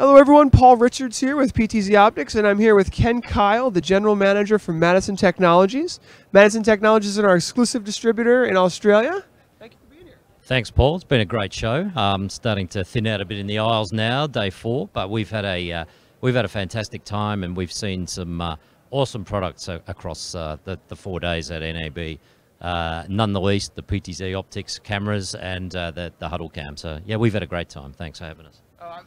Hello everyone, Paul Richards here with PTZ Optics, and I'm here with Ken Kyle, the General Manager for Madison Technologies. Madison Technologies is our exclusive distributor in Australia. Thank you for being here. Thanks, Paul. It's been a great show. Starting to thin out a bit in the aisles now, day 4, but we've had a fantastic time, and we've seen some awesome products across the 4 days at NAB. None the least, the PTZ Optics cameras and the HuddleCam. So yeah, we've had a great time. Thanks for having us.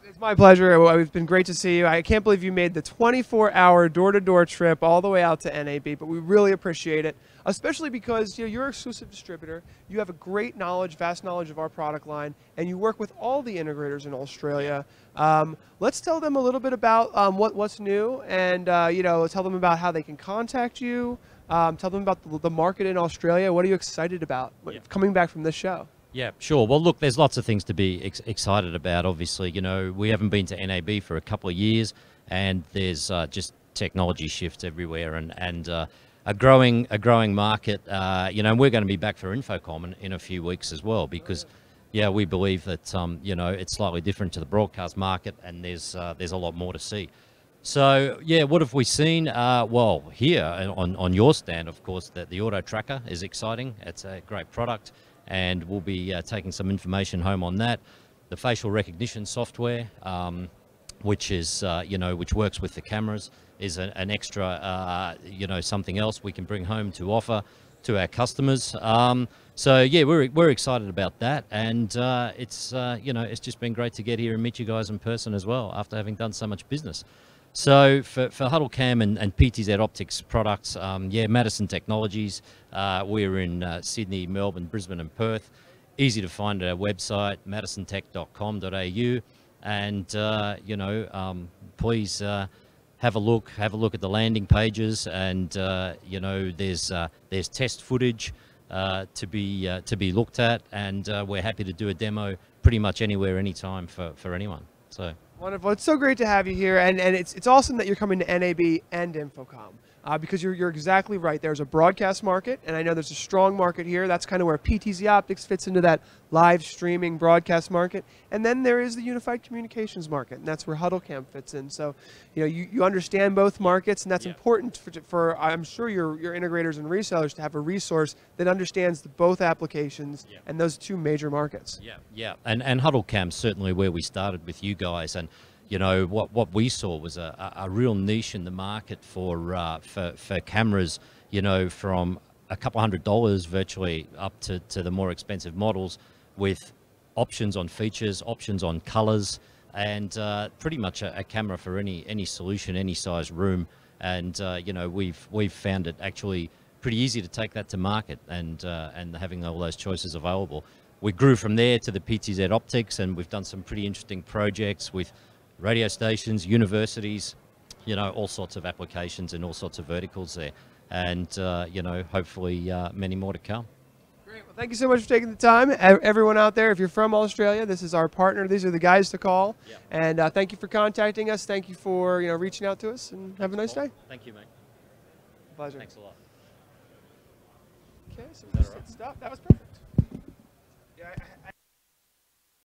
It's my pleasure. It's been great to see you. I can't believe you made the 24-hour door-to-door trip all the way out to NAB, but we really appreciate it, especially because you're an exclusive distributor. You have a great knowledge, vast knowledge of our product line, and you work with all the integrators in Australia. Let's tell them a little bit about what's new, and tell them about how they can contact you. Tell them about the market in Australia. What are you excited about coming back from this show? Yeah, sure. Well, look, there's lots of things to be excited about. Obviously, we haven't been to NAB for a couple of years, and there's just technology shifts everywhere, and a growing market. And we're going to be back for Infocomm in a few weeks as well, because we believe that it's slightly different to the broadcast market, and there's a lot more to see. So yeah, what have we seen? Well, here on your stand, of course, that the Auto Tracker is exciting. It's a great product, and we'll be taking some information home on that. The facial recognition software, which works with the cameras, is an extra, something else we can bring home to offer to our customers. So yeah, we're excited about that, and it's just been great to get here and meet you guys in person as well after having done so much business. So for HuddleCam and PTZ Optics products, Madison Technologies, we're in Sydney, Melbourne, Brisbane and Perth. Easy to find at our website, madisontech.com.au, and please have a look at the landing pages, and there's test footage to be looked at, and we're happy to do a demo pretty much anywhere, anytime for anyone. So wonderful. It's so great to have you here, and it's awesome that you're coming to NAB and Infocomm, because you're exactly right. There's a broadcast market, and I know there's a strong market here. That's kind of where PTZ Optics fits into that live streaming broadcast market. And then there is the unified communications market, and that's where HuddleCam fits in. So, you understand both markets, and that's important for I'm sure your integrators and resellers to have a resource that understands both applications and those two major markets. Yeah. And HuddleCam certainly where we started with you guys, and what we saw was a real niche in the market for cameras, from a couple $100 virtually up to the more expensive models, with options on features, options on colors, and pretty much a camera for any solution, any size room. And we've found it actually pretty easy to take that to market, and having all those choices available. We grew from there to the PTZ Optics, and we've done some pretty interesting projects with radio stations, universities, all sorts of applications and all sorts of verticals there. And, hopefully many more to come. Great. Well, thank you so much for taking the time. Everyone out there, if you're from Australia, this is our partner. These are the guys to call. Yep. And thank you for contacting us. Thank you for, reaching out to us, and have a nice day. Thank you, mate. Pleasure. Thanks a lot. Okay, so that's right stuff. That was perfect. Yeah.